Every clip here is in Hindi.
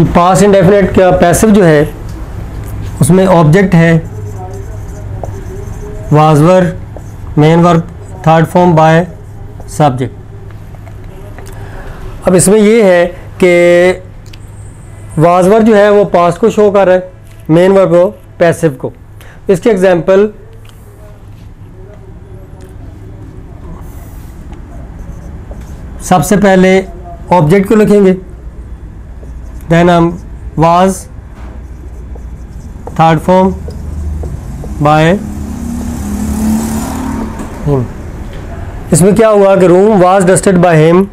पास्ट इंडेफिनेट का पैसिव जो है उसमें ऑब्जेक्ट है, was were, main verb, third form by subject. अब इसमें ये है कि वाज वर जो है वो पास्ट को शो कर रहा है, मेन वर्ब को पैसिव को। इसके एग्जाम्पल सबसे पहले ऑब्जेक्ट को लिखेंगे, देन हम was third form by him. इसमें क्या हुआ कि room was dusted by him,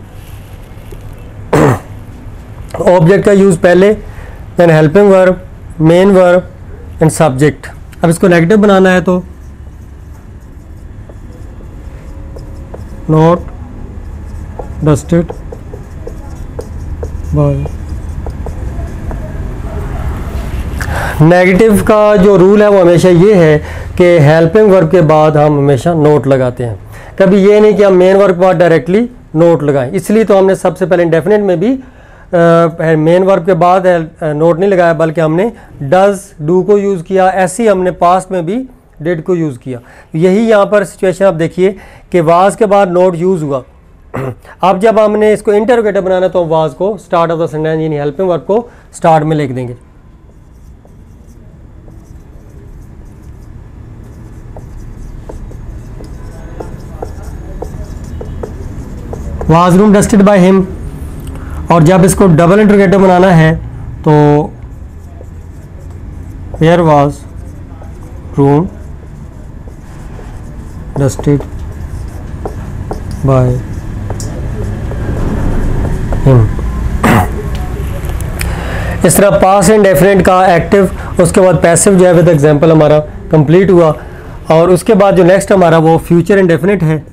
object का यूज पहले, then helping verb, main verb and subject. अब इसको नेगेटिव बनाना है तो नॉट डस्टेड बाय। नेगेटिव का जो रूल है वो हमेशा ये है कि हेल्पिंग वर्ब के बाद हम हमेशा नोट लगाते हैं, कभी ये नहीं कि हम मेन वर्ब के बाद डायरेक्टली नोट लगाएं। इसलिए तो हमने सबसे पहले इंडेफिनेट में भी मेन वर्ब के बाद नोट नहीं लगाया, बल्कि हमने डज, डू को यूज़ किया, ऐसे ही हमने पास्ट में भी डिड को यूज़ किया। यही यहाँ पर सिचुएशन आप देखिए कि वाज के बाद नोट यूज़ हुआ। अब जब हमने इसको इंटरोगेटिव बनाना तो हम वाज को स्टार्ट ऑफ द सेंटेंस यानी हेल्पिंग वर्ब को स्टार्ट में लिख देंगे। Was room dusted by him, और जब इसको डबल इंटरोगेटिव बनाना है तो where was room dusted by him. इस तरह पास्ट इंडेफिनेट का एक्टिव, उसके बाद पैसिव जो है विद एग्जांपल हमारा कंप्लीट हुआ। और उसके बाद जो नेक्स्ट हमारा वो फ्यूचर इंडेफिनेट है।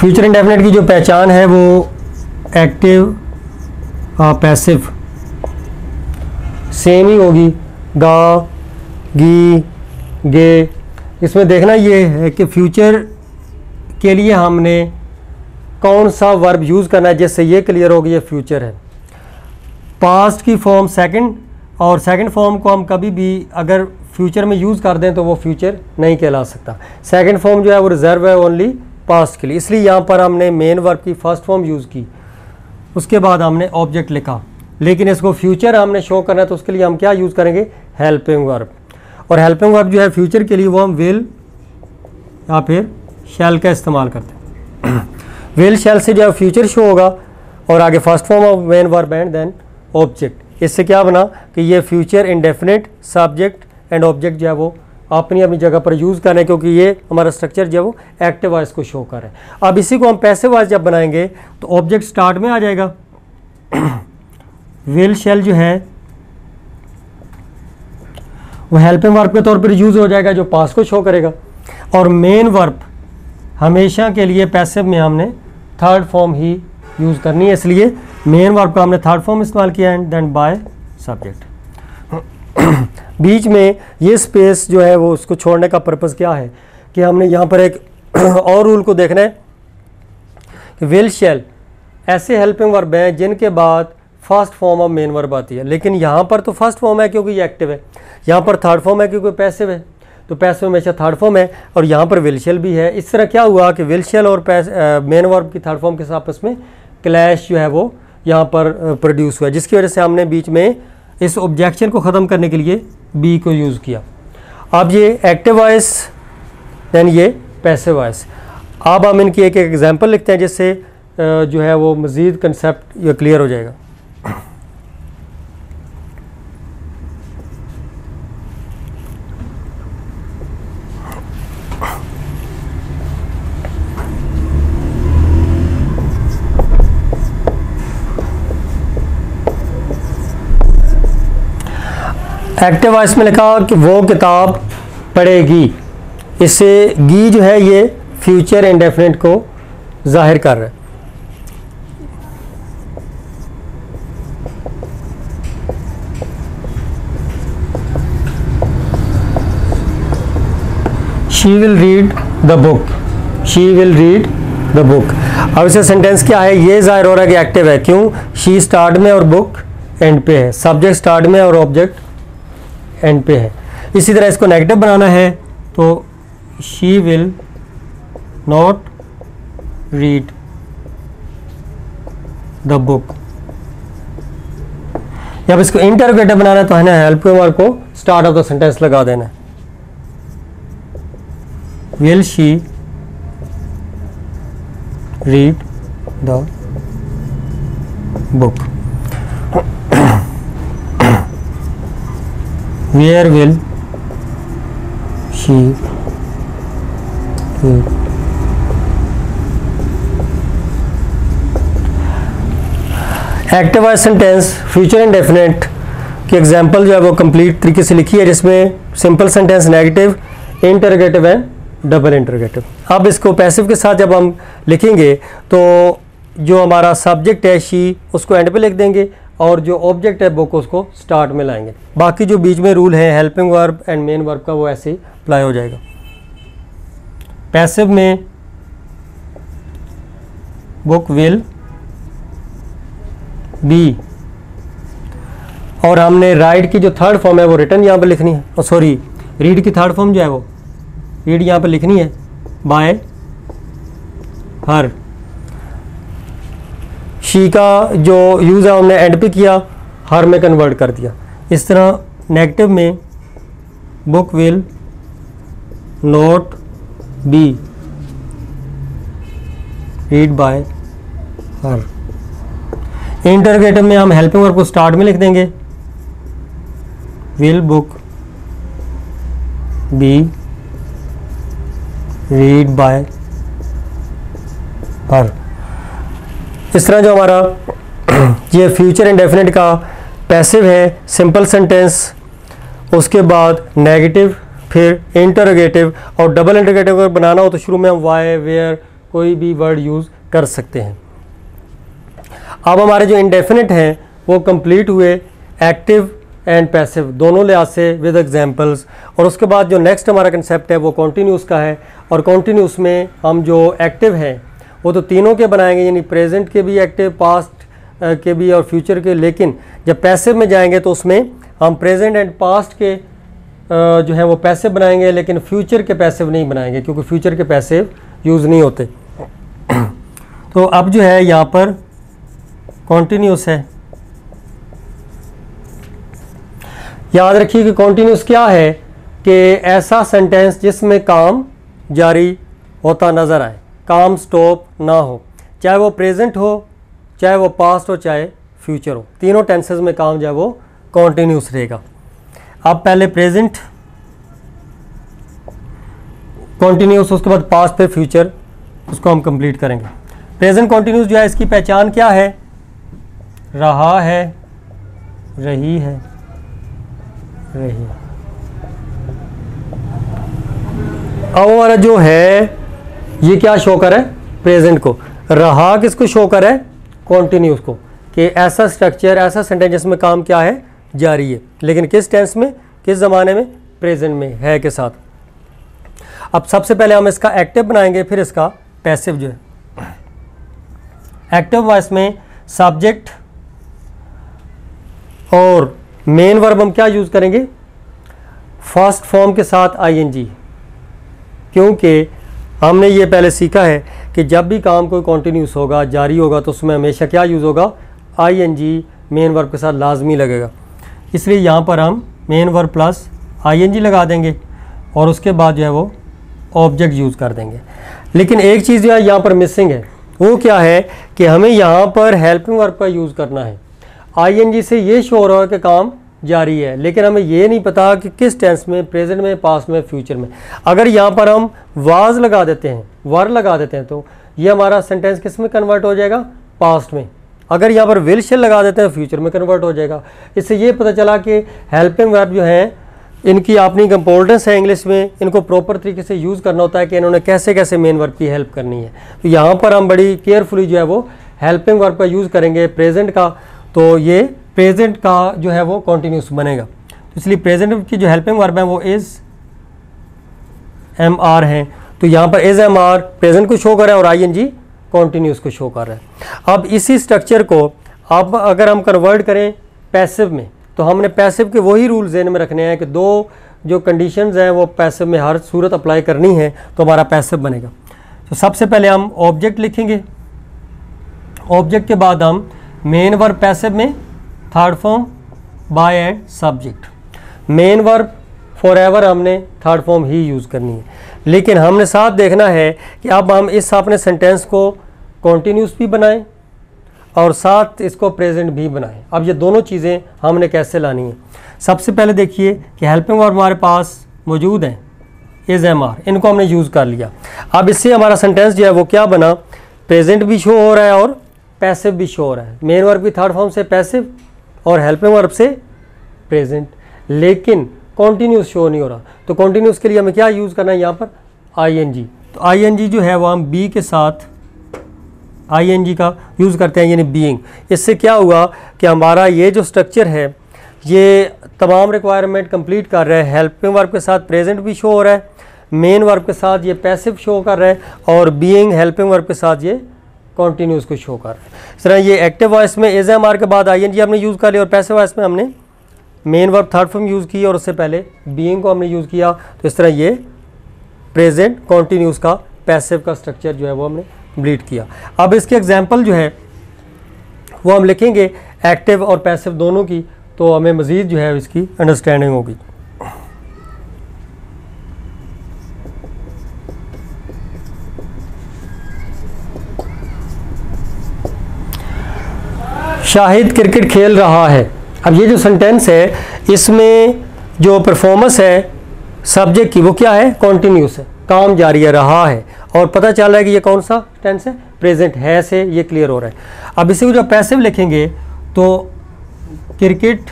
फ्यूचर इंडेफिनेट की जो पहचान है वो एक्टिव पैसिव सेम ही होगी, गा, गी, गे। इसमें देखना ये है कि फ्यूचर के लिए हमने कौन सा वर्ब यूज़ करना है, जिससे ये क्लियर होगी ये फ्यूचर है। पास्ट की फॉर्म सेकंड, और सेकंड फॉर्म को हम कभी भी अगर फ्यूचर में यूज़ कर दें तो वो फ्यूचर नहीं कहला सकता। सेकंड फॉर्म जो है वो रिजर्व है ओनली पास्ट के लिए, इसलिए यहाँ पर हमने मेन वर्ब की फर्स्ट फॉर्म यूज़ की, उसके बाद हमने ऑब्जेक्ट लिखा। लेकिन इसको फ्यूचर हमने शो करना है तो उसके लिए हम क्या यूज़ करेंगे, हेल्पिंग वर्ब। और हेल्पिंग वर्ब जो है फ्यूचर के लिए वो हम विल या फिर शैल का इस्तेमाल करते हैं। विल शैल से जो है फ्यूचर शो होगा, और आगे first form of main verb and then object. इससे क्या बना कि ये future indefinite subject and object जो है वो अपनी अपनी जगह पर यूज़ करें, क्योंकि ये हमारा स्ट्रक्चर जो है वो एक्टिव वॉइस को शो कर रहा है। अब इसी को हम पैसिव वॉइस जब बनाएंगे तो ऑब्जेक्ट स्टार्ट में आ जाएगा, विल शैल जो है वो हेल्पिंग वर्ब के तौर पर यूज़ हो जाएगा जो पास्ट को शो करेगा, और मेन वर्ब हमेशा के लिए पैसिव में हमने थर्ड फॉर्म ही यूज़ करनी है, इसलिए मेन वर्ब का हमने थर्ड फॉर्म इस्तेमाल किया एंड देन बाय सब्जेक्ट। बीच में ये स्पेस जो है वो उसको छोड़ने का पर्पज़ क्या है कि हमने यहाँ पर एक और रूल को देखना है कि विल शैल ऐसे हेल्पिंग वर्ब हैं जिनके बाद first form of main verb आती है, लेकिन यहाँ पर तो फर्स्ट फॉर्म है क्योंकि ये एक्टिव है, यहाँ पर थर्ड फॉर्म है क्योंकि पैसिव है, तो पैसिव हमेशा थर्ड फॉर्म है, और यहाँ पर विल शैल भी है। इस तरह क्या हुआ कि विल शैल और मेन वर्ब की थर्ड फॉर्म के साथ आपस में क्लैश जो है वो यहाँ पर प्रोड्यूस हुआ, जिसकी वजह से हमने बीच में इस ऑब्जेक्शन को ख़त्म करने के लिए बी को यूज़ किया। अब ये एक्टिव वॉइस दैन ये पैसिव वॉइस। अब हम इनकी एक एक एग्जांपल लिखते हैं जिससे जो है वो मज़ीद कंसेप्ट ये क्लियर हो जाएगा। एक्टिव वॉइस में लिखा कि वो किताब पढ़ेगी, इससे गी जो है ये फ्यूचर इंडेफिनेट को जाहिर कर रहा है। She will read the book, she will read the book. अब इसे सेंटेंस क्या है, ये जाहिर हो रहा है कि एक्टिव है, क्यों, शी स्टार्ट में और बुक एंड पे है, सब्जेक्ट स्टार्ट में और ऑब्जेक्ट एंड पे है। इसी तरह इसको नेगेटिव बनाना है तो she will not read the book. जब इसको इंटरोगेटिव बनाना है तो है ना हेल्प वर्ब को स्टार्ट ऑफ द सेंटेंस लगा देना है, will she read the book. Where will she read. Active voice sentence future indefinite की एग्जांपल जो है वो कंप्लीट तरीके से लिखी है, जिसमें simple sentence negative, interrogative and double interrogative. अब इसको पैसिव के साथ जब हम लिखेंगे तो जो हमारा सब्जेक्ट है शी, उसको एंड पे लिख देंगे और जो ऑब्जेक्ट है बुक, उसको स्टार्ट में लाएंगे। बाकी जो बीच में रूल है helping verb and main verb का, वो ऐसे ही अप्लाई हो जाएगा। पैसिव में बुक विल बी, और हमने राइट की जो थर्ड फॉर्म है वो रिटर्न यहाँ पर लिखनी है, और सॉरी रीड की थर्ड फॉर्म जो है वो रीड यहाँ पर लिखनी है बाय हर। शी का जो यूज़ है हमने एंड पे किया, हर में कन्वर्ट कर दिया। इस तरह नेगेटिव में book will not be read by her. Interrogative में हम हेल्पिंग वर्ब को स्टार्ट में लिख देंगे, will book be read by her. इस तरह जो हमारा ये फ्यूचर इंडेफिनिट का पैसिव है, सिंपल सेंटेंस, उसके बाद नेगेटिव, फिर इंटरोगेटिव, और डबल इंटरोगेटिव अगर बनाना हो तो शुरू में हम वाई, वेयर, कोई भी वर्ड यूज़ कर सकते हैं। अब हमारे जो इंडेफिनिट हैं वो कंप्लीट हुए एक्टिव एंड पैसिव दोनों लिहाज से विद एग्जांपल्स। और उसके बाद जो नेक्स्ट हमारा कंसेप्ट है वो कॉन्टीन्यूस का है, और कॉन्टीन्यूस में हम जो एक्टिव हैं वो तो तीनों के बनाएंगे, यानी प्रेजेंट के भी एक्टिव, पास्ट के भी और फ्यूचर के। लेकिन जब पैसिव में जाएंगे तो उसमें हम प्रेजेंट एंड पास्ट के जो है वो पैसिव बनाएंगे, लेकिन फ्यूचर के पैसिव नहीं बनाएंगे क्योंकि फ्यूचर के पैसिव यूज़ नहीं होते। तो अब जो है यहाँ पर कॉन्टीन्यूस है। याद रखिए कि कॉन्टीन्यूस क्या है, कि ऐसा सेंटेंस जिसमें काम जारी होता नज़र आए, काम स्टॉप ना हो, चाहे वो प्रेजेंट हो, चाहे वो पास्ट हो, चाहे फ्यूचर हो, तीनों टेंसेस में काम जो है वो कॉन्टीन्यूस रहेगा। अब पहले प्रेजेंट कॉन्टीन्यूस, उसके बाद पास्ट पे फ्यूचर, उसको हम कंप्लीट करेंगे। प्रेजेंट कॉन्टीन्यूस जो है इसकी पहचान क्या है, रहा है, रही है, रही। अब हमारा जो है ये क्या शो कर है, प्रेजेंट को, रहा किसको शो कर है, कॉन्टिन्यूस को, कि ऐसा स्ट्रक्चर, ऐसा सेंटेंस जिसमें काम क्या है, जारी है, लेकिन किस टेंस में, किस ज़माने में, प्रेजेंट में, है के साथ। अब सबसे पहले हम इसका एक्टिव बनाएंगे, फिर इसका पैसिव जो है। एक्टिव वॉइस में सब्जेक्ट और मेन वर्ब हम क्या यूज़ करेंगे, फर्स्ट फॉर्म के साथ आईएनजी, क्योंकि हमने ये पहले सीखा है कि जब भी काम कोई कॉन्टीन्यूस होगा, जारी होगा, तो उसमें हमेशा क्या यूज़ होगा, आईएनजी मेन वर्ब के साथ लाजमी लगेगा। इसलिए यहाँ पर हम मेन वर्ब प्लस आईएनजी लगा देंगे और उसके बाद जो है वो ऑब्जेक्ट यूज़ कर देंगे। लेकिन एक चीज़ जो है यहाँ पर मिसिंग है, वो क्या है कि हमें यहाँ पर हेल्पिंग वर्ब का यूज़ करना है। आईएनजी से ये शो हो रहा है कि काम जारी है, लेकिन हमें ये नहीं पता कि किस टेंस में, प्रेजेंट में, पास्ट में, फ्यूचर में। अगर यहाँ पर हम वाज लगा देते हैं, वर लगा देते हैं, तो ये हमारा सेंटेंस किस में कन्वर्ट हो जाएगा, पास्ट में। अगर यहाँ पर विल शेल लगा देते हैं, फ्यूचर में कन्वर्ट हो जाएगा। इससे ये पता चला कि हेल्पिंग वर्ब जो हैं इनकी अपनी इंपॉर्टेंस है इंग्लिश में, इनको प्रॉपर तरीके से यूज़ करना होता है कि इन्होंने कैसे कैसे मेन वर्ब की हेल्प करनी है। तो यहाँ पर हम बड़ी केयरफुली जो है वो हेल्पिंग वर्ब का यूज़ करेंगे प्रेजेंट का, तो ये प्रेजेंट का जो है वो कॉन्टीन्यूस बनेगा। इसलिए प्रेजेंट की जो हेल्पिंग वर्ब है वो इज़, एम, आर हैं, तो यहाँ पर एज एम आर प्रेजेंट को शो कर रहा है और आई एन जी कॉन्टीन्यूस को शो कर रहा है। अब इसी स्ट्रक्चर को अब अगर हम कन्वर्ट करें पैसिव में, तो हमने पैसिव के वही रूल ज़हन में रखने हैं कि दो जो कंडीशंस हैं वो पैसिव में हर सूरत अप्लाई करनी है तो हमारा पैसिव बनेगा। तो सबसे पहले हम ऑब्जेक्ट लिखेंगे, ऑब्जेक्ट के बाद हम मेन वर्ब पैसिव में third form by and subject. Main verb for ever हमने थर्ड फॉर्म ही यूज़ करनी है, लेकिन हमने साथ देखना है कि अब हम इस अपने सेंटेंस को कॉन्टीन्यूस भी बनाएं और साथ इसको प्रेजेंट भी बनाएं। अब ये दोनों चीज़ें हमने कैसे लानी है। सबसे पहले देखिए कि हेल्पिंग वर्ब हमारे पास मौजूद हैं, इज एम आर, इनको हमने यूज़ कर लिया। अब इससे हमारा सेंटेंस जो है वो क्या बना, प्रेजेंट भी शो हो रहा है और पैसिव भी शो हो रहा है। मेन वर्ब की थर्ड फॉर्म से पैसिव और हेल्पिंग वर्ब से प्रेजेंट, लेकिन कॉन्टीन्यूस शो नहीं हो रहा। तो कॉन्टीन्यूस के लिए हमें क्या यूज़ करना है यहाँ पर, आईएनजी। तो आईएनजी जो है वो हम बी के साथ आईएनजी का यूज़ करते हैं, यानी बीइंग। इससे क्या हुआ कि हमारा ये जो स्ट्रक्चर है ये तमाम रिक्वायरमेंट कंप्लीट कर रहा है। हेल्पिंग वर्ब के साथ प्रेजेंट भी शो हो रहा है, मेन वर्ब के साथ ये पैसिव शो कर रहा है और बीइंग हेल्पिंग वर्ब के साथ ये कॉन्टीन्यूस को शो कर रहा है। इस तरह ये एक्टिव वॉइस में एज एम आर के बाद आईएनजी हमने यूज़ कर लिया और पैसिव वॉइस में हमने main verb third form use की और उससे पहले बीइंग को हमने यूज़ किया। तो इस तरह ये प्रेजेंट कॉन्टीन्यूस का पैसिव का स्ट्रक्चर जो है वो हमने कंप्लीट किया। अब इसके एग्जांपल जो है वो हम लिखेंगे एक्टिव और पैसिव दोनों की, तो हमें मज़ीद जो है इसकी अंडरस्टैंडिंग होगी। शाहिद क्रिकेट खेल रहा है। अब ये जो सेंटेंस है इसमें जो परफॉर्मेंस है सब्जेक्ट की वो क्या है, कॉन्टीन्यूस है, काम जारी है, रहा है, और पता चल रहा है कि ये कौन सा टेंस है, प्रेजेंट है से ये क्लियर हो रहा है। अब इसी को जब पैसिव लिखेंगे तो क्रिकेट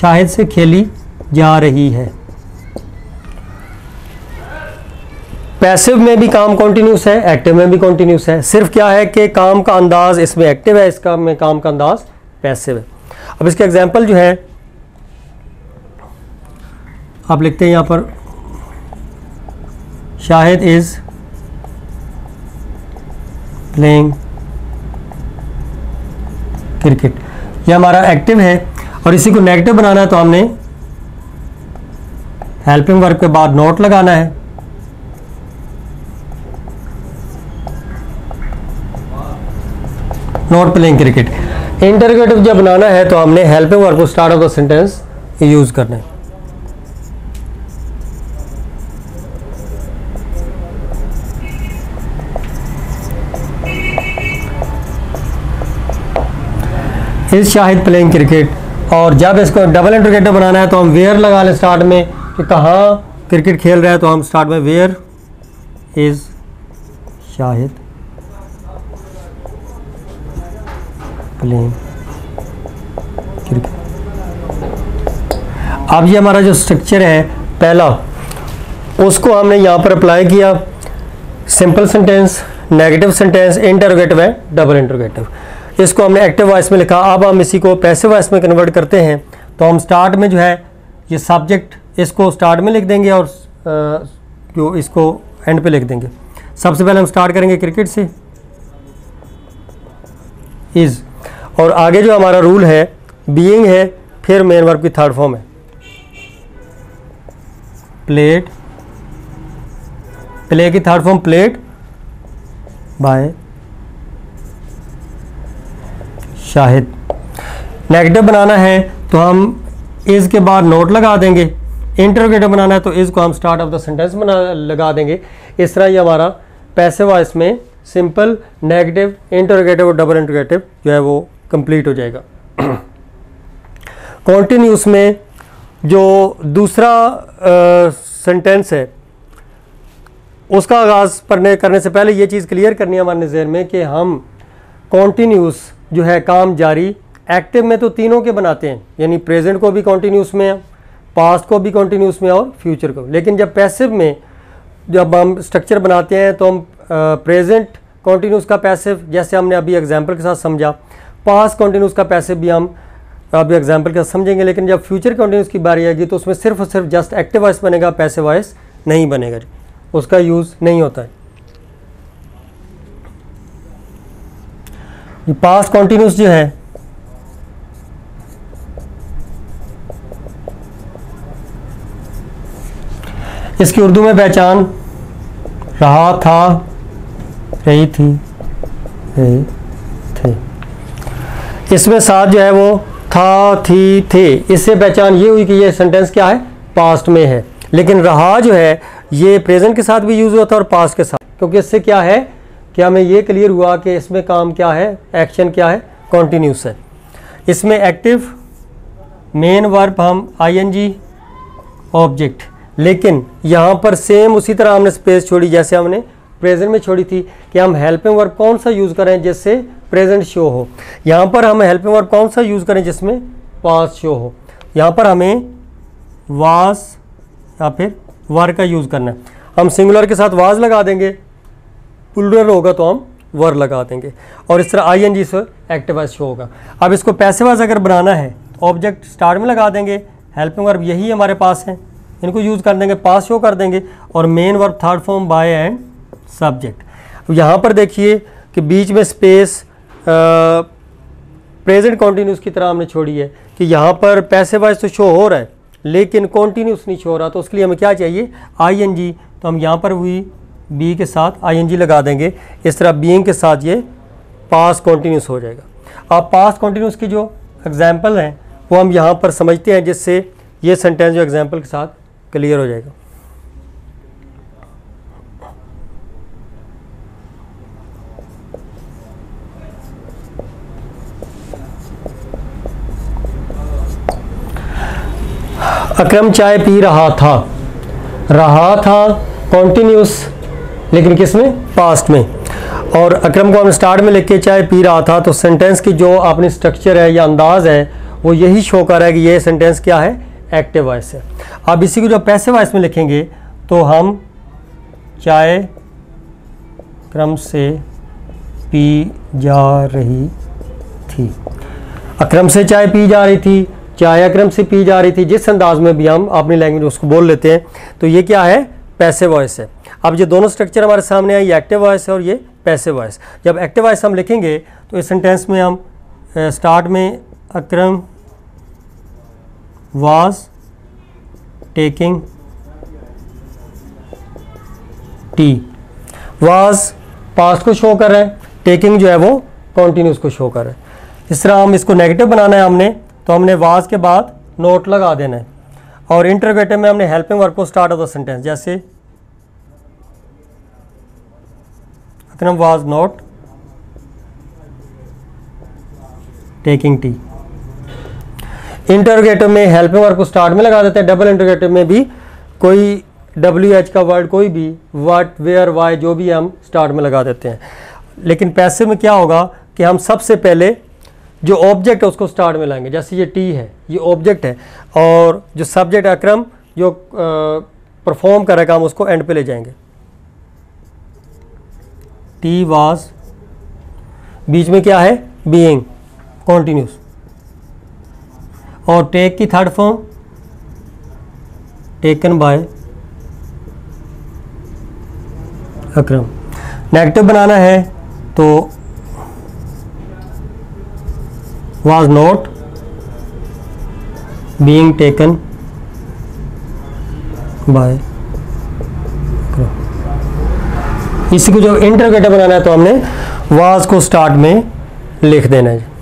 शाहिद से खेली जा रही है। पैसिव में भी काम कॉन्टीन्यूस है, एक्टिव में भी कॉन्टीन्यूस है, सिर्फ क्या है कि काम का अंदाज इसमें एक्टिव है, इसका में काम का अंदाज पैसिव है। अब इसके एग्जांपल जो है आप लिखते हैं यहाँ पर, शाहिद इज प्लेइंग क्रिकेट, ये हमारा एक्टिव है। और इसी को नेगेटिव बनाना है तो हमने हेल्पिंग वर्ब के बाद नॉट लगाना है नॉट प्लेइंग क्रिकेट। इंटरगेटिव जब बनाना है तो हमने हेल्पिंग वर्ब को start of the sentence use करना है। इस शाहिद प्लेइंग क्रिकेट, और जब इसको डबल इंटरगेटिव बनाना है तो हम वेयर लगा लें स्टार्ट में कि कहाँ क्रिकेट खेल रहा है, तो हम स्टार्ट में where is Shahid playing cricket. अब ये हमारा जो स्ट्रक्चर है पहला, उसको हमने यहाँ पर अप्लाई किया, simple sentence, negative sentence, interrogative है, डबल इंटरगेटिव। इसको हमने एक्टिव वॉइस में लिखा, अब हम इसी को पैसिव वॉइस में कन्वर्ट करते हैं। तो हम स्टार्ट में जो है ये सब्जेक्ट इसको स्टार्ट में लिख देंगे और जो इसको एंड पे लिख देंगे। सबसे पहले हम स्टार्ट करेंगे क्रिकेट से, इज़, और आगे जो हमारा रूल है बीइंग है, फिर मेन वर्ब की थर्ड फॉर्म है प्लेड, प्ले की third form played by Shahid. Negative बनाना है तो हम इज़ के बाद नोट लगा देंगे, इंटरोगेटिव बनाना है तो इज़ को हम स्टार्ट ऑफ द सेंटेंस बना लगा देंगे। इस तरह ये हमारा पैसिव वॉइस में सिंपल, नेगेटिव, इंटरोगेटिव और डबल इंटरोगेटिव जो है वो कंप्लीट हो जाएगा। कॉन्टीन्यूस में जो दूसरा सेंटेंस है उसका आगाज़ करने से पहले ये चीज़ क्लियर करनी है हमारे जहन में कि हम कॉन्टीन्यूस जो है काम जारी एक्टिव में तो तीनों के बनाते हैं, यानी प्रेजेंट को भी कॉन्टीन्यूस में, पास्ट को भी कॉन्टीन्यूस में और फ्यूचर को। लेकिन जब पैसिव में जब हम स्ट्रक्चर बनाते हैं तो हम प्रेजेंट कॉन्टीन्यूस का पैसिव, जैसे हमने अभी एग्जांपल के साथ समझा, पास्ट कॉन्टीन्यूस का पैसिव भी हम आप एग्जाम्पल के समझेंगे, लेकिन जब फ्यूचर कंटिन्यूस की बारी आएगी तो उसमें सिर्फ और सिर्फ जस्ट एक्टिव वॉइस बनेगा, पैसिव वॉइस नहीं बनेगा, उसका यूज़ नहीं होता है। ये पास्ट कंटिन्यूस जो है इसकी उर्दू में पहचान रहा था, रही थी, रहे थे। इसमें साथ जो है वो था, थी, थे, इससे पहचान ये हुई कि ये सेंटेंस क्या है, पास्ट में है। लेकिन रहा जो है ये प्रेजेंट के साथ भी यूज़ होता है और पास्ट के साथ, क्योंकि इससे क्या है कि हमें ये क्लियर हुआ कि इसमें काम क्या है, एक्शन क्या है, कॉन्टीन्यूस है। इसमें एक्टिव मेन वर्ब हम आईएनजी ऑब्जेक्ट, लेकिन यहाँ पर सेम उसी तरह हमने स्पेस छोड़ी जैसे हमने प्रेजेंट में छोड़ी थी कि हम हेल्पिंग वर्ब कौन सा यूज़ करें जिससे प्रेजेंट शो हो। यहाँ पर हम हेल्पिंग वर्ब कौन सा यूज़ करें जिसमें पास्ट शो हो। यहाँ पर हमें वास या फिर वर का यूज़ करना है। हम सिंगुलर के साथ वाज लगा देंगे, प्लूरल होगा तो हम वर लगा देंगे, और इस तरह आईएनजी से एक्टिव वॉइस शो होगा। अब इसको पैसिव वॉइस अगर बनाना है तो ऑब्जेक्ट स्टार्ट में लगा देंगे, हेल्पिंग वर्ब यही हमारे पास है, इनको यूज़ कर देंगे, पास्ट शो कर देंगे, और main verb third form by and subject. यहाँ पर देखिए कि बीच में स्पेस प्रेजेंट कॉन्टीन्यूस की तरह हमने छोड़ी है कि यहाँ पर पैसिव वॉइस तो शो हो रहा है लेकिन कॉन्टीन्यूस नहीं शो हो रहा, तो उसके लिए हमें क्या चाहिए, आईएनजी। तो हम यहाँ पर हुई बी के साथ आईएनजी लगा देंगे, इस तरह बीइंग के साथ ये पास्ट कॉन्टीन्यूस हो जाएगा। अब पास्ट कॉन्टीन्यूस की जो एग्जाम्पल हैं वो हम यहाँ पर समझते हैं, जिससे ये सेंटेंस जो एग्जाम्पल के साथ क्लियर हो जाएगा। अकरम चाय पी रहा था, रहा था कॉन्टीन्यूस लेकिन किस में, पास्ट में, और अकरम को हम स्टार्ट में लेके चाय पी रहा था, तो सेंटेंस की जो अपनी स्ट्रक्चर है या अंदाज है वो यही शो कर रहा है कि ये सेंटेंस क्या है, एक्टिव वॉइस है। अब इसी को जब पैसिव वॉइस में लिखेंगे तो हम चाय अकरम से पी जा रही थी, अकरम से चाय पी जा रही थी, चाय अकरम से पी जा रही थी, जिस अंदाज में भी हम अपनी लैंग्वेज उसको बोल लेते हैं, तो ये क्या है, पैसिव वॉइस है। अब ये दोनों स्ट्रक्चर हमारे सामने है, ये एक्टिव वॉइस है और ये पैसिव वॉइस। जब एक्टिव वॉइस हम लिखेंगे तो इस सेंटेंस में हम स्टार्ट में Akram was taking tea, was past को शो कर रहे हैं, टेकिंग जो है वो कॉन्टीन्यूस को शो कर रहे हैं। इस तरह हम इसको नेगेटिव बनाना है हमने, तो हमने वाज के बाद नोट लगा देना है, और इंटरोगेटिव में हमने हेल्पिंग वर्ब को स्टार्ट ऑफ द सेंटेंस, जैसे Akram was not taking tea. Interrogative में हेल्पिंग वर्ब को स्टार्ट में लगा देते हैं, डबल इंटरोगेटिव में भी कोई WH का वर्ड, कोई भी व्हाट, वेयर, वाई, जो भी हम स्टार्ट में लगा देते हैं। लेकिन पैसिव में क्या होगा कि हम सबसे पहले जो ऑब्जेक्ट है उसको स्टार्ट में लाएंगे, जैसे ये टी है, ये ऑब्जेक्ट है, और जो सब्जेक्ट अकरम जो परफॉर्म कर रहा है काम उसको एंड पे ले जाएंगे। टी वाज, बीच में क्या है, बीइंग कॉन्टीन्यूस, और टेक की third form taken by Akram. Negative बनाना है तो was not being taken by अकरम। इसी को जब इंटरोगेटिव बनाना है तो हमने was को स्टार्ट में लिख देना है।